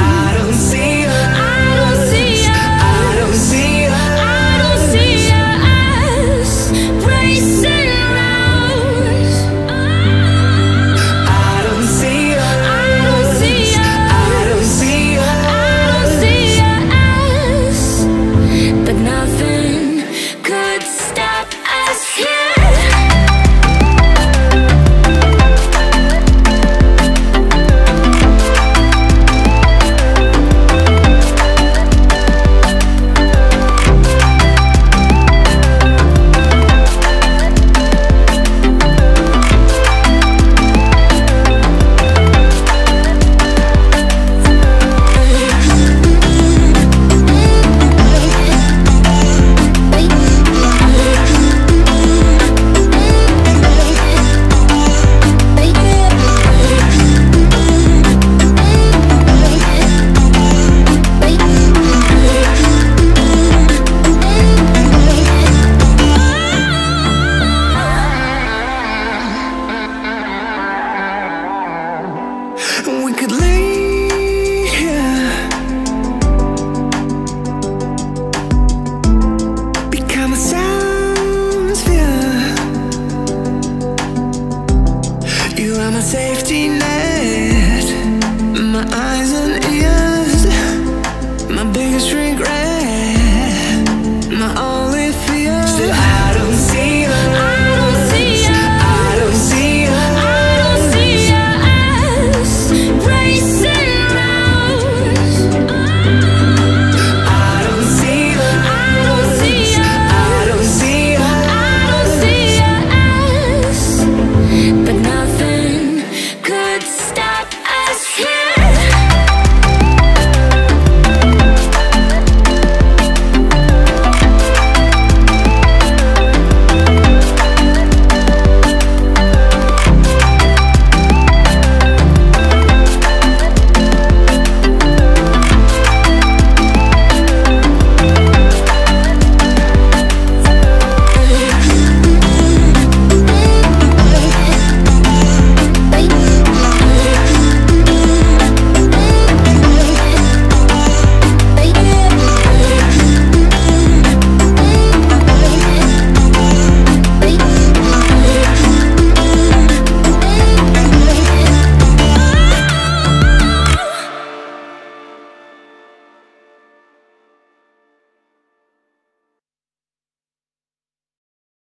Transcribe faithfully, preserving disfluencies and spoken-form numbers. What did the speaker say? I